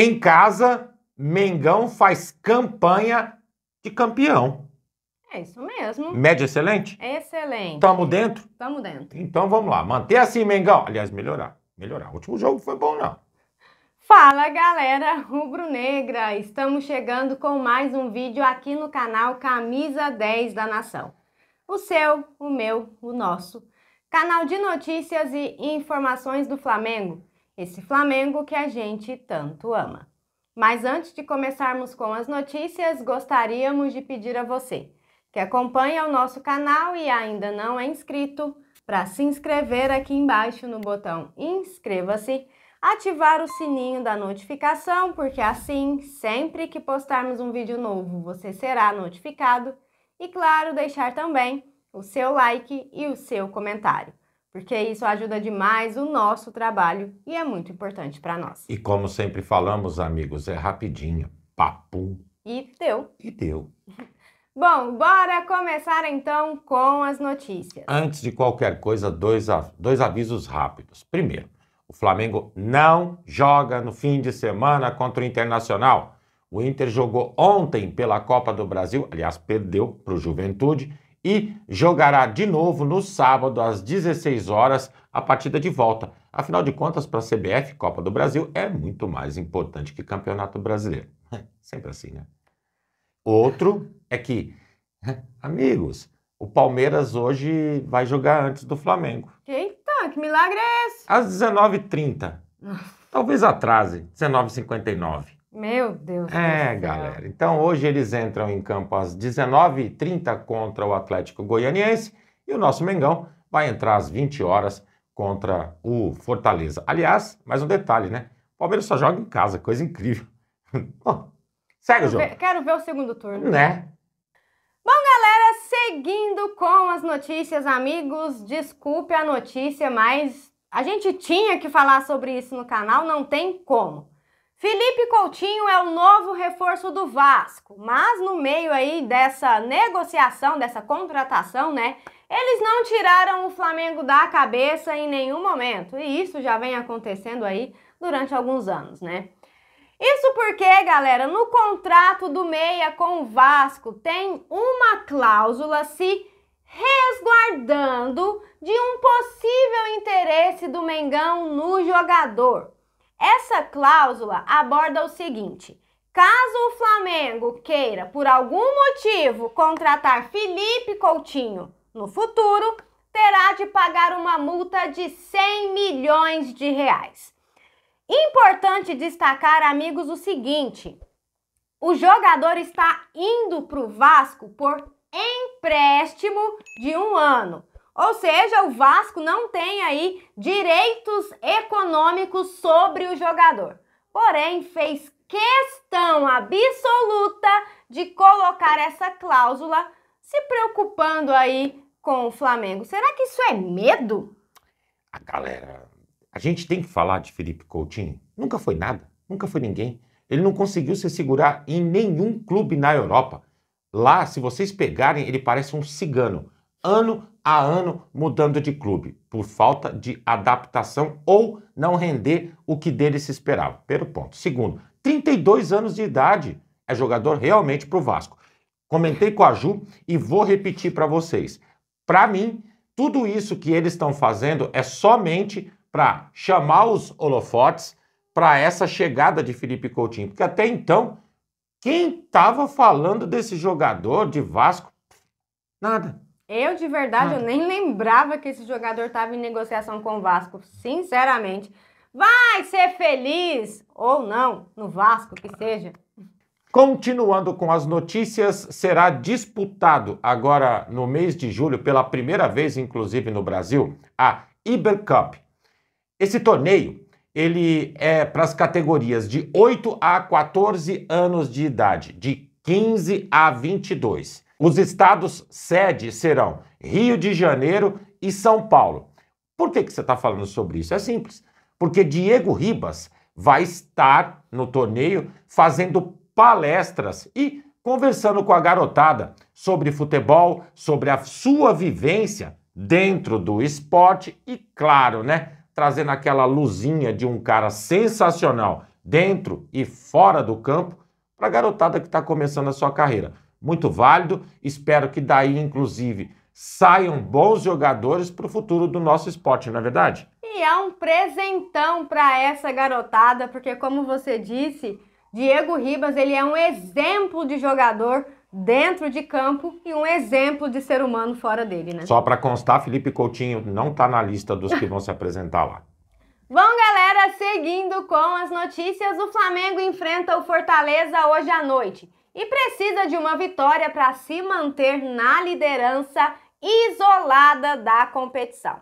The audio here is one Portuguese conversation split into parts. Em casa, Mengão faz campanha de campeão. É isso mesmo. Média excelente? Excelente. Tamo dentro? Tamo dentro. Então vamos lá, manter assim, Mengão. Aliás, melhorar, melhorar. O último jogo foi bom, não. Fala, galera rubro-negra. Estamos chegando com mais um vídeo aqui no canal Camisa 10 da Nação. O seu, o meu, o nosso. Canal de notícias e informações do Flamengo. Esse Flamengo que a gente tanto ama. Mas antes de começarmos com as notícias, gostaríamos de pedir a você que acompanha o nosso canal e ainda não é inscrito, para se inscrever aqui embaixo no botão inscreva-se, ativar o sininho da notificação, porque assim, sempre que postarmos um vídeo novo, você será notificado. E claro, deixar também o seu like e o seu comentário, porque isso ajuda demais o nosso trabalho e é muito importante para nós. E como sempre falamos, amigos, é rapidinho. Papum. E deu. E deu. Bom, bora começar então com as notícias. Antes de qualquer coisa, dois avisos rápidos. Primeiro, o Flamengo não joga no fim de semana contra o Internacional. O Inter jogou ontem pela Copa do Brasil, aliás, perdeu para o Juventude, e jogará de novo no sábado às 16 horas a partida de volta. Afinal de contas, para a CBF, Copa do Brasil é muito mais importante que Campeonato Brasileiro. Sempre assim, né? Outro é que, amigos, o Palmeiras hoje vai jogar antes do Flamengo. Eita, que milagre é esse? Às 19h30. Talvez atrase, 19h59. Meu Deus. É, galera. Então, hoje eles entram em campo às 19h30 contra o Atlético Goianiense e o nosso Mengão vai entrar às 20 horas contra o Fortaleza. Aliás, mais um detalhe, né? O Palmeiras só joga em casa, coisa incrível. Bom, segue o jogo. Quero ver o segundo turno. Né? Bom, galera, seguindo com as notícias, amigos, desculpe a notícia, mas a gente tinha que falar sobre isso no canal, não tem como. Philippe Coutinho é o novo reforço do Vasco, mas no meio aí dessa negociação, dessa contratação, né, eles não tiraram o Flamengo da cabeça em nenhum momento, e isso já vem acontecendo aí durante alguns anos, né. Isso porque, galera, no contrato do meia com o Vasco tem uma cláusula se resguardando de um possível interesse do Mengão no jogador. Essa cláusula aborda o seguinte: caso o Flamengo queira, por algum motivo, contratar Philippe Coutinho no futuro, terá de pagar uma multa de 100 milhões de reais. Importante destacar, amigos, o seguinte: o jogador está indo para o Vasco por empréstimo de um ano. Ou seja, o Vasco não tem aí direitos econômicos sobre o jogador. Porém, fez questão absoluta de colocar essa cláusula, se preocupando aí com o Flamengo. Será que isso é medo? Ah, galera, a gente tem que falar de Philippe Coutinho. Nunca foi nada, nunca foi ninguém. Ele não conseguiu se segurar em nenhum clube na Europa. Lá, se vocês pegarem, ele parece um cigano. Ano a ano mudando de clube, por falta de adaptação ou não render o que dele se esperava. Primeiro ponto. Segundo, 32 anos de idade, é jogador realmente para o Vasco. Comentei com a Ju e vou repetir para vocês. Para mim, tudo isso que eles estão fazendo é somente para chamar os holofotes para essa chegada de Philippe Coutinho. Porque até então, quem estava falando desse jogador de Vasco? Nada. Eu, de verdade, eu nem lembrava que esse jogador estava em negociação com o Vasco, sinceramente. Vai ser feliz, ou não, no Vasco que seja. Continuando com as notícias, será disputado agora no mês de julho, pela primeira vez, inclusive no Brasil, a Ibercup. Esse torneio, ele é para as categorias de 8 a 14 anos de idade, de 15 a 22. Os estados sede serão Rio de Janeiro e São Paulo. Por que você está falando sobre isso? É simples. Porque Diego Ribas vai estar no torneio fazendo palestras e conversando com a garotada sobre futebol, sobre a sua vivência dentro do esporte e, claro, né, trazendo aquela luzinha de um cara sensacional dentro e fora do campo, para a garotada que está começando a sua carreira. Muito válido, espero que daí, inclusive, saiam bons jogadores para o futuro do nosso esporte, não é verdade? E é um presentão para essa garotada, porque como você disse, Diego Ribas, ele é um exemplo de jogador dentro de campo e um exemplo de ser humano fora dele, né? Só para constar, Philippe Coutinho não está na lista dos que vão se apresentar lá. Bom, galera, seguindo com as notícias, o Flamengo enfrenta o Fortaleza hoje à noite e precisa de uma vitória para se manter na liderança isolada da competição.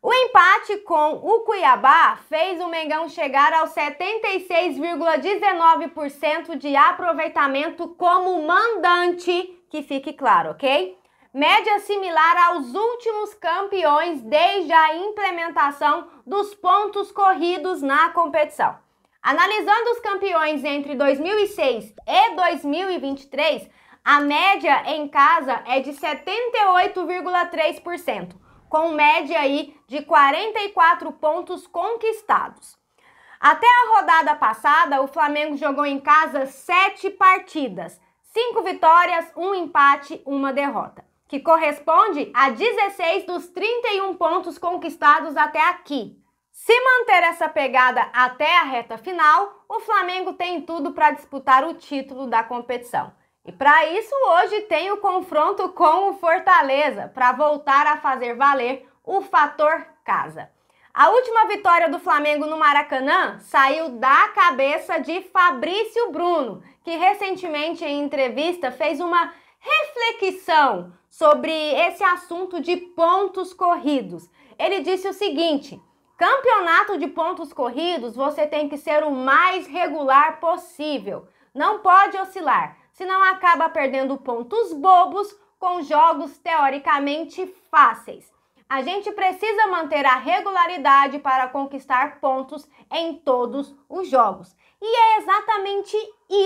O empate com o Cuiabá fez o Mengão chegar aos 76,19% de aproveitamento como mandante, que fique claro, ok? Média similar aos últimos campeões desde a implementação dos pontos corridos na competição. Analisando os campeões entre 2006 e 2023, a média em casa é de 78,3%, com média aí de 44 pontos conquistados. Até a rodada passada, o Flamengo jogou em casa 7 partidas, 5 vitórias, 1 empate, 1 derrota, que corresponde a 16 dos 31 pontos conquistados até aqui. Se manter essa pegada até a reta final, o Flamengo tem tudo para disputar o título da competição. E para isso, hoje tem o confronto com o Fortaleza, para voltar a fazer valer o fator casa. A última vitória do Flamengo no Maracanã saiu da cabeça de Fabrício Bruno, que recentemente em entrevista fez uma reflexão sobre esse assunto de pontos corridos. Ele disse o seguinte: campeonato de pontos corridos você tem que ser o mais regular possível, não pode oscilar, senão acaba perdendo pontos bobos com jogos teoricamente fáceis. A gente precisa manter a regularidade para conquistar pontos em todos os jogos. E é exatamente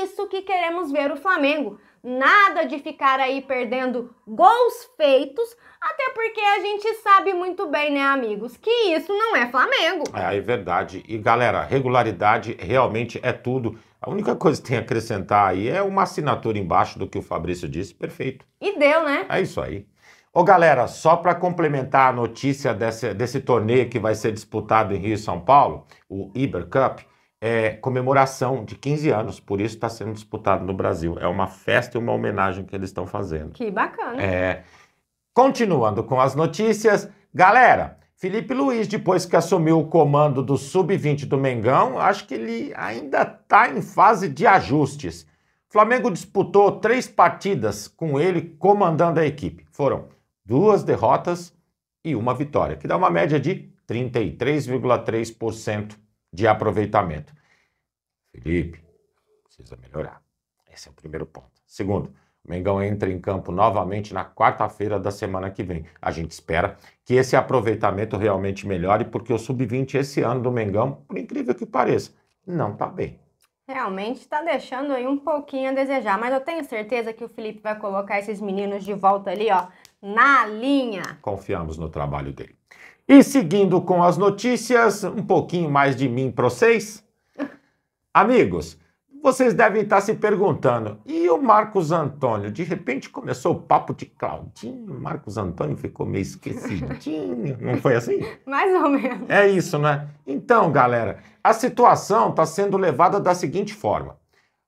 isso que queremos ver o Flamengo. Nada de ficar aí perdendo gols feitos, até porque a gente sabe muito bem, né, amigos, que isso não é Flamengo. É verdade. E, galera, regularidade realmente é tudo. A única coisa que tem a acrescentar aí é uma assinatura embaixo do que o Fabrício disse. Perfeito. E deu, né? É isso aí. Ô, galera, só para complementar a notícia desse torneio que vai ser disputado em Rio e São Paulo, o Ibercup, é comemoração de 15 anos, por isso está sendo disputado no Brasil. É uma festa e uma homenagem que eles estão fazendo. Que bacana. É. Continuando com as notícias, galera, Felipe Luiz, depois que assumiu o comando do Sub-20 do Mengão, acho que ele ainda está em fase de ajustes. O Flamengo disputou 3 partidas com ele comandando a equipe. Foram 2 derrotas e 1 vitória, que dá uma média de 33,3% de aproveitamento. Felipe, precisa melhorar. Esse é o primeiro ponto. Segundo, o Mengão entra em campo novamente na quarta-feira da semana que vem. A gente espera que esse aproveitamento realmente melhore, porque o Sub-20 esse ano do Mengão, por incrível que pareça, não tá bem. Realmente tá deixando aí um pouquinho a desejar, mas eu tenho certeza que o Felipe vai colocar esses meninos de volta ali, ó, na linha. Confiamos no trabalho dele. E seguindo com as notícias, um pouquinho mais de mim para vocês. Amigos, vocês devem estar se perguntando, e o Marcos Antônio? De repente começou o papo de Claudinho, Marcos Antônio ficou meio esquecidinho, não foi assim? Mais ou menos. É isso, né? Então, galera, a situação está sendo levada da seguinte forma.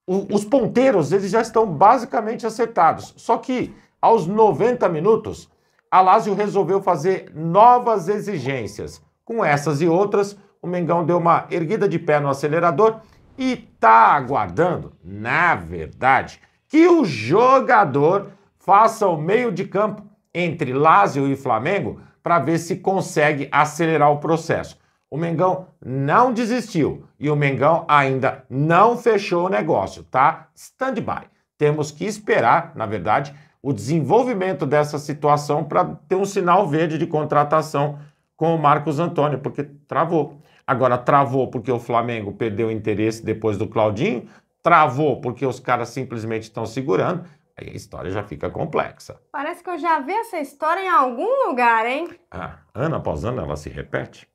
Os ponteiros, eles já estão basicamente acertados, só que aos 90 minutos... a Lázio resolveu fazer novas exigências. Com essas e outras, o Mengão deu uma erguida de pé no acelerador e tá aguardando, na verdade, que o jogador faça o meio de campo entre Lázio e Flamengo para ver se consegue acelerar o processo. O Mengão não desistiu e o Mengão ainda não fechou o negócio, tá? Stand-by. Temos que esperar, na verdade, o desenvolvimento dessa situação para ter um sinal verde de contratação com o Marcos Antônio, porque travou. Agora, travou porque o Flamengo perdeu o interesse depois do Claudinho, travou porque os caras simplesmente estão segurando, aí a história já fica complexa. Parece que eu já vi essa história em algum lugar, hein? Ah, ano após ano ela se repete.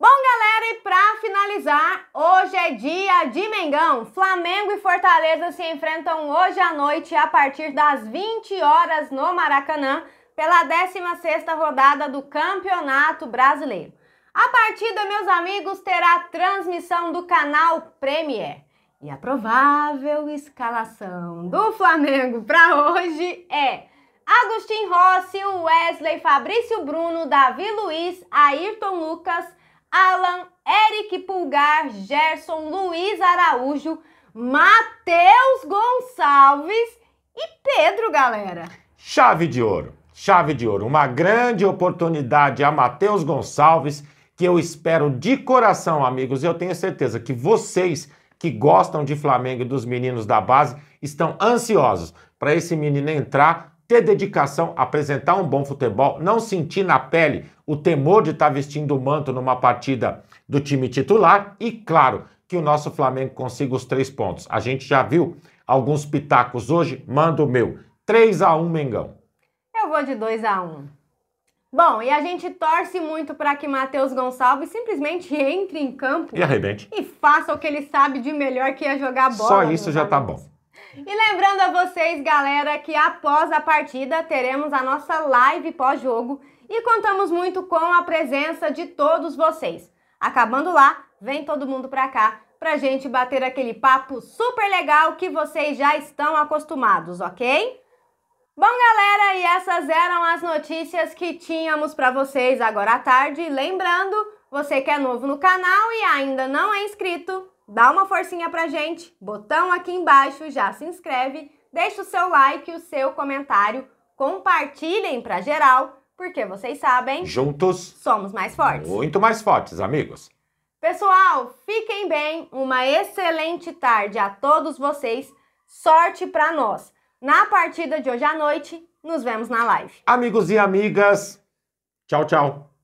Bom, galera, E pra finalizar, hoje é dia de Mengão. Flamengo e Fortaleza se enfrentam hoje à noite a partir das 20 horas no Maracanã pela 16ª rodada do Campeonato Brasileiro. A partida, meus amigos, terá transmissão do canal Premier. E a provável escalação do Flamengo para hoje é Agostinho Rossi, Wesley, Fabrício Bruno, Davi Luiz, Ayrton Lucas, Alan, Eric Pulgar, Gerson, Luiz Araújo, Matheus Gonçalves e Pedro, galera. Chave de ouro, chave de ouro. Uma grande oportunidade a Matheus Gonçalves, que eu espero de coração, amigos. Eu tenho certeza que vocês que gostam de Flamengo e dos meninos da base estão ansiosos para esse menino entrar, ter dedicação, apresentar um bom futebol, não sentir na pele o temor de estar vestindo o manto numa partida do time titular e, claro, que o nosso Flamengo consiga os 3 pontos. A gente já viu alguns pitacos hoje, manda o meu. 3-1, Mengão. Eu vou de 2-1. Bom, e a gente torce muito para que Matheus Gonçalves simplesmente entre em campo e arrebente e faça o que ele sabe de melhor, que é jogar bola. Só isso já tá bom. E lembrando a vocês, galera, que após a partida teremos a nossa live pós-jogo e contamos muito com a presença de todos vocês. Acabando lá, vem todo mundo pra cá pra gente bater aquele papo super legal que vocês já estão acostumados, ok? Bom, galera, e essas eram as notícias que tínhamos para vocês agora à tarde. Lembrando, você que é novo no canal e ainda não é inscrito, dá uma forcinha pra gente, botão aqui embaixo, já se inscreve, deixa o seu like, o seu comentário, compartilhem pra geral, porque vocês sabem... Juntos... Somos mais fortes. Muito mais fortes, amigos. Pessoal, fiquem bem, uma excelente tarde a todos vocês, sorte pra nós. Na partida de hoje à noite, nos vemos na live. Amigos e amigas, tchau, tchau.